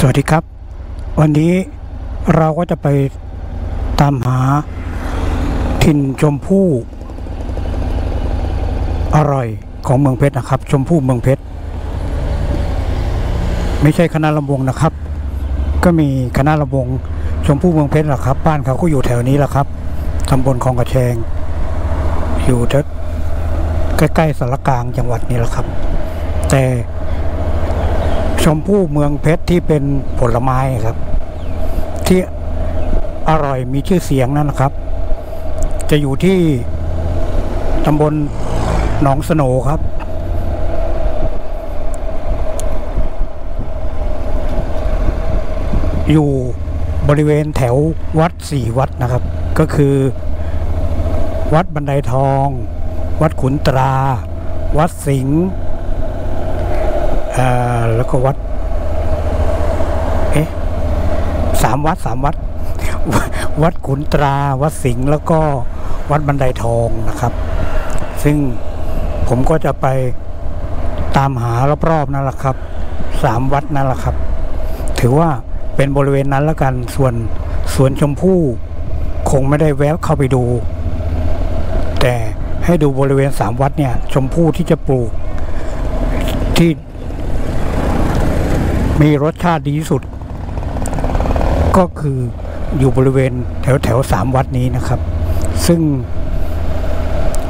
สวัสดีครับวันนี้เราก็จะไปตามหาถิ่นชมพู่อร่อยของเมืองเพชรนะครับชมพู่เมืองเพชรไม่ใช่คณะลำวงนะครับก็มีคณะลำวงชมพู่เมืองเพชรแหละครับบ้านเขาก็อยู่แถวนี้แหละครับตำบลคลองกระแชงอยู่ใกล้ๆสารกลางจังหวัดนี้แหละครับแต่ชมพู่เมืองเพชรที่เป็นผลไม้ครับที่อร่อยมีชื่อเสียงนั่นนะครับจะอยู่ที่ตำบลหนองสโนครับอยู่บริเวณแถววัด4 วัดนะครับก็คือวัดบันไดทองวัดขุนตราวัดสิงห์แล้วก็วัด3 วัดวัดขุนตราวัดสิงห์แล้วก็วัดบันไดทองนะครับซึ่งผมก็จะไปตามหารอบๆนั่นแหละครับ3 วัดนั่นแหละครับถือว่าเป็นบริเวณนั้นแล้วกันส่วนสวนชมพู่คงไม่ได้แวะเข้าไปดูแต่ให้ดูบริเวณ3 วัดเนี่ยชมพู่ที่จะปลูกที่มีรสชาติดีที่สุดก็คืออยู่บริเวณแถว3 วัดนี้นะครับซึ่ง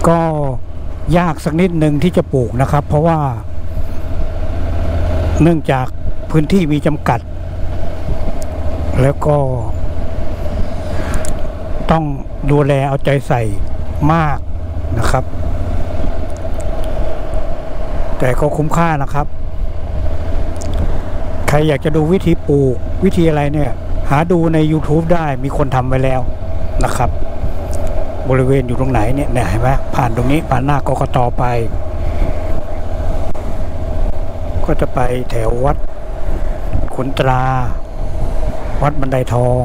ก็ยากสักนิดหนึ่งที่จะปลูกนะครับเพราะว่าเนื่องจากพื้นที่มีจำกัดแล้วก็ต้องดูแลเอาใจใส่มากนะครับแต่ก็คุ้มค่านะครับใครอยากจะดูวิธีปลูกวิธีอะไรเนี่ยหาดูใน YouTube ได้มีคนทำไว้แล้วนะครับบริเวณอยู่ตรงไหนเนี่ยเห็นไหมผ่านตรงนี้ผ่านหน้ากกต.ไปก็จะไปแถววัดขุนตราวัดบันไดทอง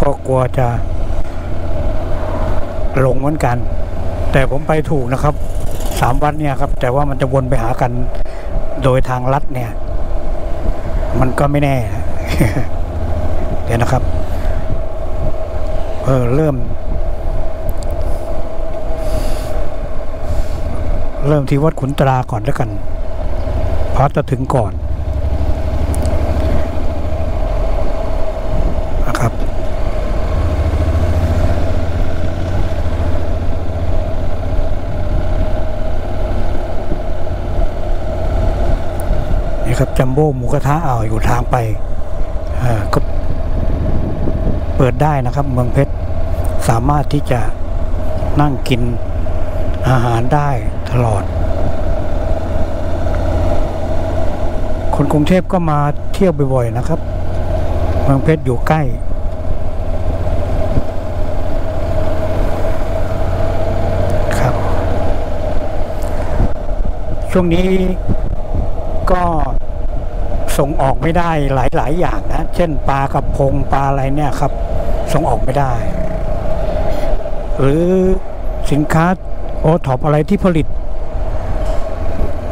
ก็กลัวจะหลงเหมือนกันแต่ผมไปถูกนะครับ3 วัดเนี่ยครับแต่ว่ามันจะวนไปหากันโดยทางลัดเนี่ยมันก็ไม่แน่ เดี๋ยวนะครับเริ่มที่วัดขุนตราก่อนแล้วกันพอจะถึงก่อนนะครับนี่ครับจัมโบ้หมูกระทะอยู่ทางไปก็เปิดได้นะครับเมืองเพชรสามารถที่จะนั่งกินอาหารได้ตลอดคนกรุงเทพก็มาเที่ยวบ่อยๆนะครับเมืองเพชรอยู่ใกล้ครับช่วงนี้ก็ส่งออกไม่ได้หลายอย่างนะเช่นปลากระพงปลาอะไรเนี่ยครับส่งออกไม่ได้หรือสินค้าโอท็อปอะไรที่ผลิต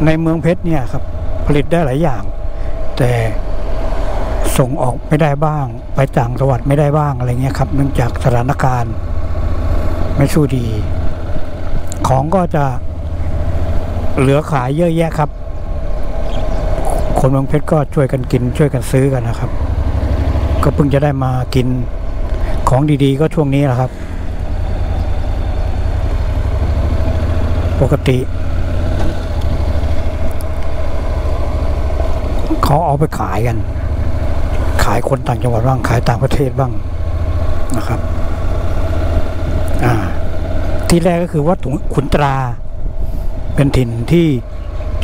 ในเมืองเพชรเนี่ยครับผลิตได้หลายอย่างแต่ส่งออกไม่ได้บ้างไปต่างจังหวัดไม่ได้บ้างอะไรเงี้ยครับเนื่องจากสถานการณ์ไม่สู้ดีของก็จะเหลือขายเยอะแยะครับคนเมืองเพชรก็ช่วยกันกินช่วยกันซื้อกันนะครับก็เพิ่งจะได้มากินของดีๆก็ช่วงนี้แหละครับปกติเขาเอาไปขายกันขายคนต่างจังหวัดบ้างขายต่างประเทศบ้างนะครับที่แรกก็คือวัดขุนตราเป็นถิ่นที่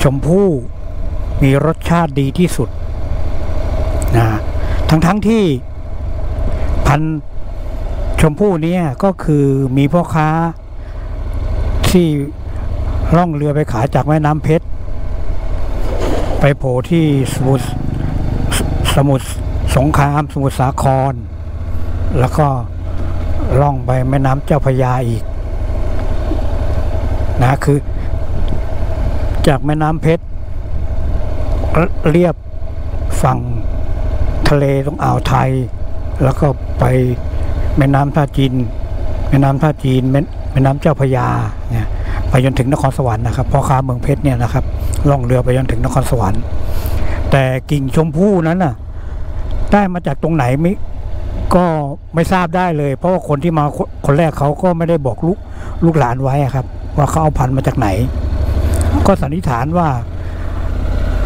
ชมพู่มีรสชาติดีที่สุดนะทั้งที่พันธุ์ชมพู่นี้ก็คือมีพ่อค้าที่ล่องเรือไปขายจากแม่น้ำเพชรไปโผล่ที่สมุทรสงครามสมุทรสาครแล้วก็ล่องไปแม่น้ำเจ้าพระยาอีกนะคือจากแม่น้ำเพชร เรียบฝั่งทะเลตรงอ่าวไทยแล้วก็ไปแม่น้ำท่าจีนแม่น้ำเจ้าพระยาเนี่ยไปจนถึงนครสวรรค์นะครับพ่อค้าเมืองเพชรเนี่ยนะครับล่องเรือไปจนถึงนครสวรรค์แต่กิ่งชมพู่นั้นน่ะได้มาจากตรงไหนมิก็ไม่ทราบได้เลยเพราะว่าคนที่มาคนแรกเขาก็ไม่ได้บอกลูกหลานไว้ครับว่าเขาเอาพันธุ์มาจากไหนก็สันนิษฐานว่า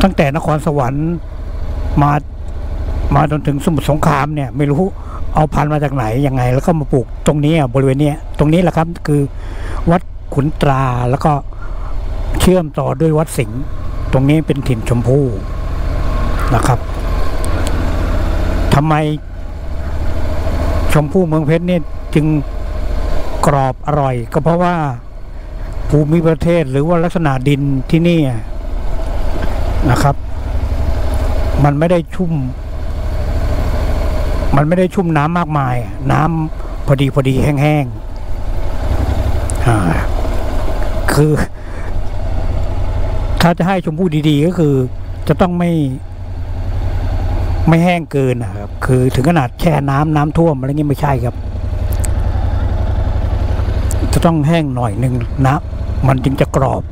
ตั้งแต่นครสวรรค์มาจนถึงสมุทรสงครามเนี่ยไม่รู้เอาพันธุ์มาจากไหนยังไงแล้วก็มาปลูกตรงนี้บริเวณนี้ตรงนี้แหละครับคือวัดขุนตราแล้วก็เชื่อมต่อด้วยวัดสิงห์ตรงนี้เป็นถิ่นชมพู่นะครับทำไมชมพู่เมืองเพชรเนี่ยจึงกรอบอร่อยก็เพราะว่าภูมิประเทศหรือว่าลักษณะดินที่นี่นะครับมันไม่ได้ชุ่มน้ำมากมายน้ำพอดีแห้งๆคือถ้าจะให้ชมพู่ดีๆก็คือจะต้องไม่แห้งเกินนะครับคือถึงขนาดแช่น้ำท่วมอะไรเงี้ยไม่ใช่ครับจะต้องแห้งหน่อยนึงนะมันจึงจะกรอบ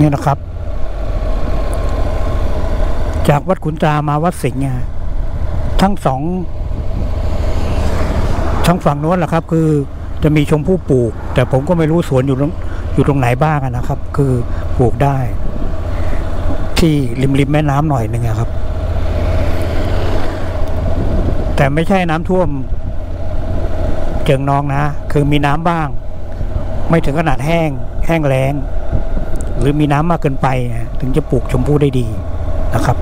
นี่นะครับจากวัดขุนตรามาวัดสิงห์ทั้งฝั่งโน้นแหละครับคือจะมีชมพู่ปลูกแต่ผมก็ไม่รู้สวนอยู่ตรงไหนบ้างนะครับคือปลูกได้ที่ริมแม่น้ำหน่อยนึงครับแต่ไม่ใช่น้ำท่วมเจิงนองนะคือมีน้ำบ้างไม่ถึงขนาดแห้งแล้งหรือมีน้ำมากเกินไปถึงจะปลูกชมพู่ได้ดีนะครับ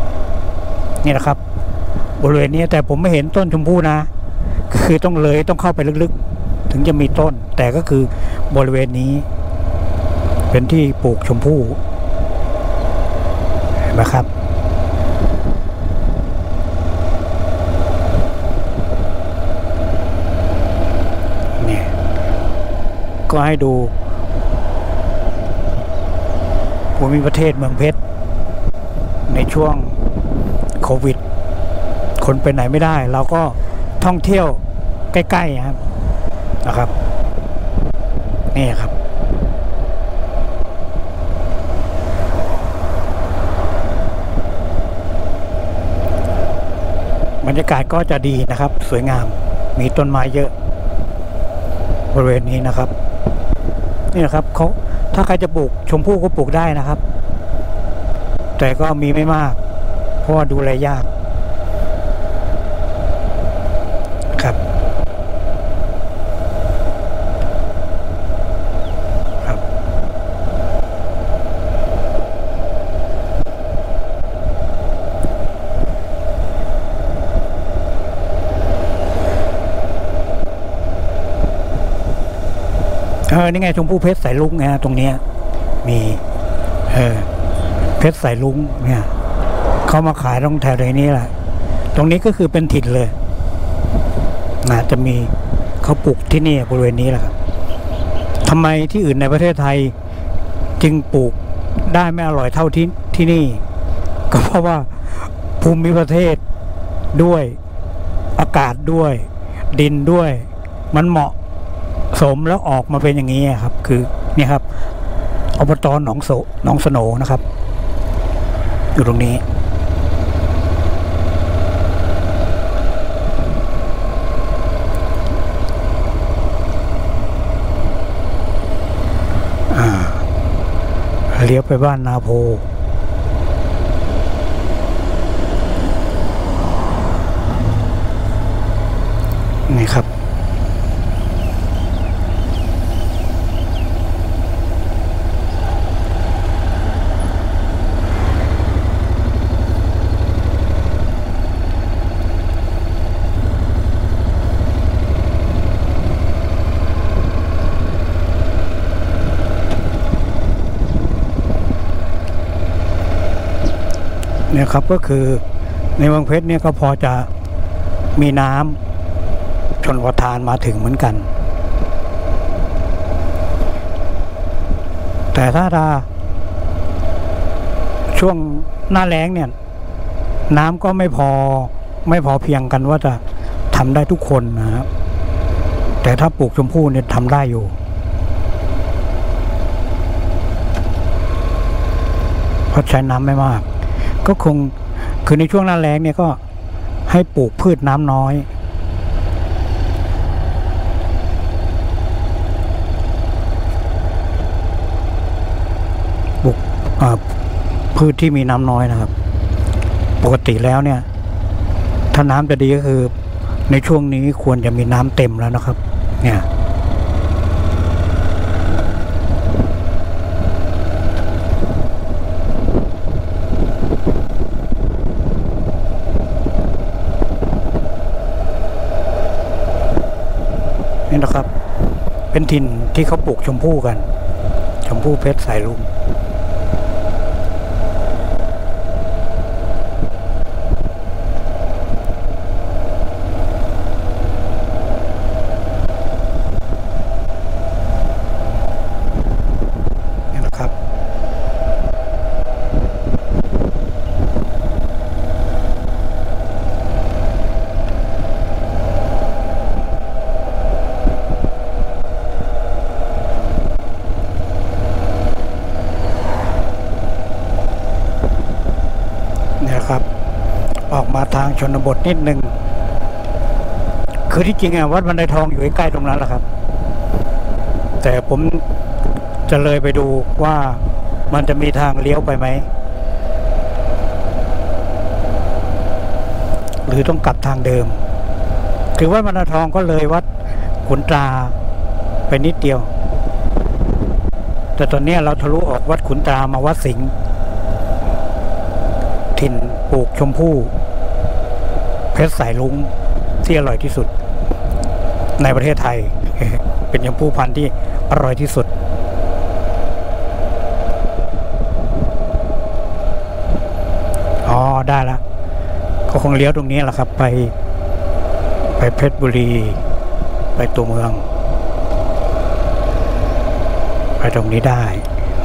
นี่นะครับบริเวณนี้แต่ผมไม่เห็นต้นชมพู่นะคือต้องเข้าไปลึกๆถึงจะมีต้นแต่ก็คือบริเวณนี้เป็นที่ปลูกชมพู่นะครับนี่ก็ให้ดูภูมิประเทศเมืองเพชรในช่วงโควิดคนไปไหนไม่ได้เราก็ท่องเที่ยวใกล้ๆนะครับนี่ครับบรรยากาศก็จะดีนะครับสวยงามมีต้นไม้เยอะบริเวณนี้นะครับนี่นะครับเขาถ้าใครจะปลูกชมพู่ก็ปลูกได้นะครับแต่ก็มีไม่มากเพราะว่าดูแลยากครับครับนี่ไงชมพู่เพชรสายลุงไงตรงนี้มีเพชรสายลุงเนี่ยเขามาขายตรงแถวไหนนี่แหละตรงนี้ก็คือเป็นถิ่นเลยน่าจะมีเขาปลูกที่นี่บริเวณนี้แหละครับทำไมที่อื่นในประเทศไทยจึงปลูกได้ไม่อร่อยเท่าที่นี่ก็เพราะว่าภูมิประเทศด้วยอากาศด้วยดินด้วยมันเหมาะสมแล้วออกมาเป็นอย่างนี้ครับคือนี่ครับอบต.หนองสโนนะครับอยู่ตรงนี้เลี้ยวไปบ้านนาโพนี่ครับเนี่ยครับก็คือในเมืองเพชรเนี่ยก็พอจะมีน้ำชลประทานมาถึงเหมือนกัน แต่ถ้าช่วงหน้าแล้งเนี่ยน้ำก็ไม่พอเพียงกันว่าจะทำได้ทุกคนนะครับแต่ถ้าปลูกชมพู่เนี่ยทำได้อยู่เพราะใช้น้ำไม่มากก็คงคือในช่วงหน้าแล้งเนี่ยก็ให้ปลูกพืชน้ำน้อยปลูกพืชที่มีน้ำน้อยนะครับปกติแล้วเนี่ยถ้าน้ำจะดีก็คือในช่วงนี้ควรจะมีน้ำเต็มแล้วนะครับเนี่ยนี่นะครับเป็นถิ่นที่เขาปลูกชมพู่กันชมพู่เพชรสายลุงออกมาทางชนบทนิดนึงคือที่จริงวัดบันไดทองอยู่ใกล้ตรงนั้นแหละครับแต่ผมจะเลยไปดูว่ามันจะมีทางเลี้ยวไปไหมหรือต้องกลับทางเดิมถือว่าบันไดทองก็เลยวัดขุนตาไปนิดเดียวแต่ตอนนี้เราทะลุออกวัดขุนตามาวัดสิงห์ถิ่นปลูกชมพู่เพชรสายลุงที่อร่อยที่สุดในประเทศไทย เป็นชมพู่พันธุ์ที่อร่อยที่สุดอ๋อได้ละก็คงเลี้ยวตรงนี้แหละครับไปเพชรบุรีไปตัวเมืองไปตรงนี้ได้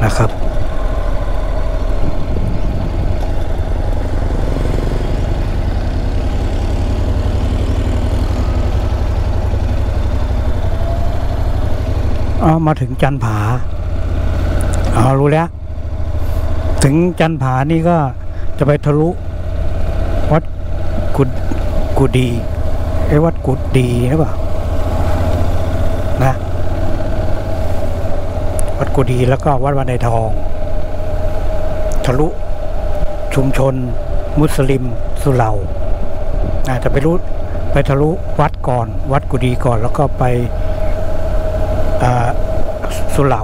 นะครับมาถึงจันผารู้แล้วถึงจันผานี่ก็จะไปทะลุวัดกุดีวัดกุดีหรือเปล่านะวัดกุดีแล้วก็วัดวันในทองทะลุชุมชนมุสลิมสุเหร่าจะไปทะลุวัดก่อนวัดกุดีก่อนแล้วก็ไปสุเหร่า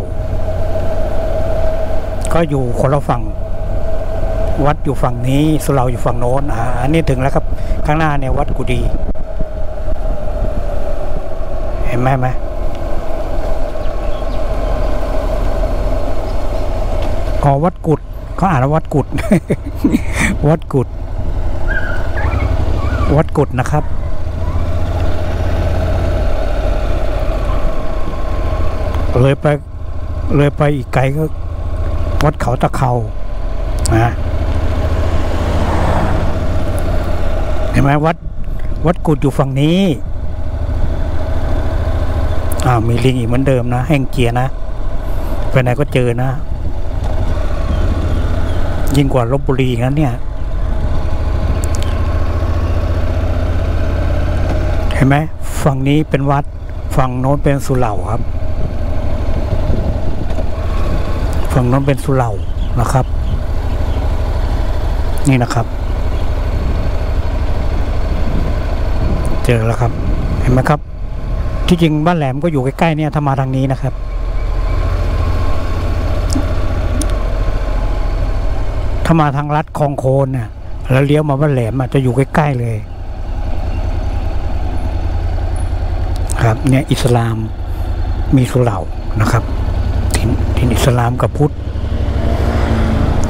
ก็อยู่คนละฝั่งวัดอยู่ฝั่งนี้สุเหร่าอยู่ฝั่งโน้นอันนี้ถึงแล้วครับข้างหน้าเนี่ยวัดกุดีเห็นไหมขอวัดกุดเขาอ่านว่าวัดกุด วัดกุดนะครับเลยไปอีกไกลก็วัดเขาตะเข่าเห็นไหมวัดกุดอยู่ฝั่งนี้มีลิงอีกเหมือนเดิมนะแห้งเกียร์นะไปไหนก็เจอนะยิ่งกว่าลพบุรีนั้นเนี่ยเห็นไหมฝั่งนี้เป็นวัดฝั่งโน้นเป็นสุเหร่าครับฝั่งนั้นเป็นสุเหร่านะครับนี่นะครับเจอแล้วครับเห็นไหมครับที่จริงบ้านแหลมก็อยู่ใกล้ๆเนี่ยถ้ามาทางนี้นะครับถ้ามาทางลัดคลองโคนน่ะแล้วเลี้ยวมาบ้านแหลมจะอยู่ใกล้ๆเลยครับเนี่ยอิสลามมีสุเหร่านะครับที่อิสลามกับพุทธ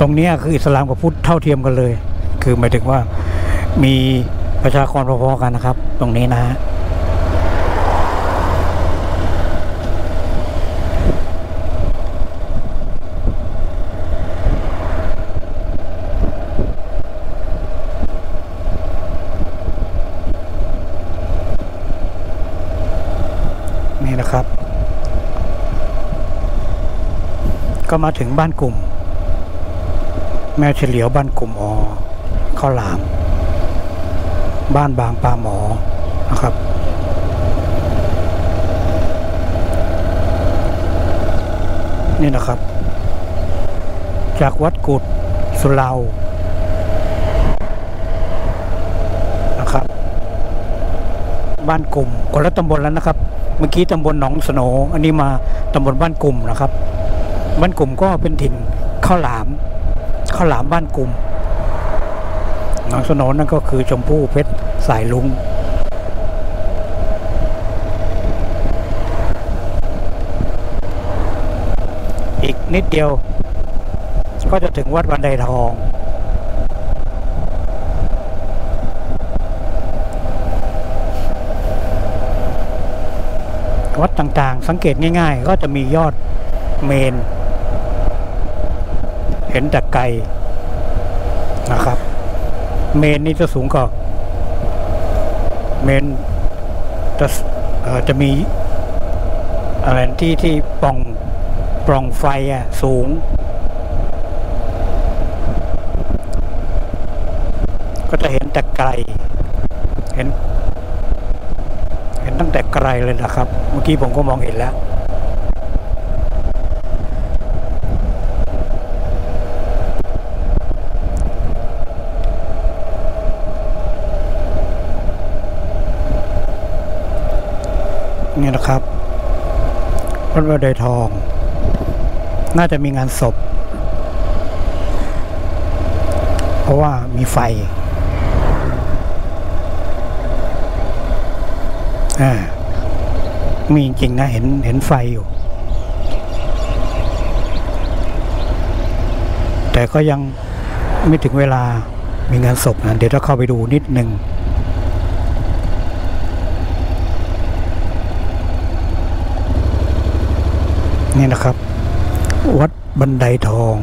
ตรงนี้คืออิสลามกับพุทธเท่าเทียมกันเลยคือหมายถึงว่ามีประชากรพอๆกันนะครับตรงนี้นะฮะ นี่นะครับก็มาถึงบ้านกลุ่มแม่เฉลียวบ้านกลุ่มอ๋อข้าวหลามบ้านบางปลาหมอนะครับนี่นะครับจากวัดกุดสุเหร่านะครับบ้านกลุ่มคนละตำบลแล้วนะครับเมื่อกี้ตำบลหนองสโหนอันนี้มาตำบลบ้านกลุ่มนะครับบ้านกลุ่มก็เป็นถิ่นข้าวหลามบ้านกลุ่มหนองสโหนนั่นก็คือชมพู่เพชรสายลุงอีกนิดเดียวก็จะถึงวัดบันไดทองวัดต่างๆสังเกตง่ายๆก็จะมียอดเมนเห็นแต่ไกลนะครับเมนนี่จะสูงกว่าเมนจะมีอะไรที่ปล่องไฟสูงก็จะเห็นแต่ไกลเห็นตั้งแต่ไกลเลยนะครับเมื่อกี้ผมก็มองเห็นแล้วนี่นะครับวัดบันไดทองน่าจะมีงานศพเพราะว่ามีไฟมีจริงนะเห็นไฟอยู่แต่ก็ยังไม่ถึงเวลามีงานศพนะเดี๋ยวเราเข้าไปดูนิดนึงนี่นะครับวัดบันไดทอง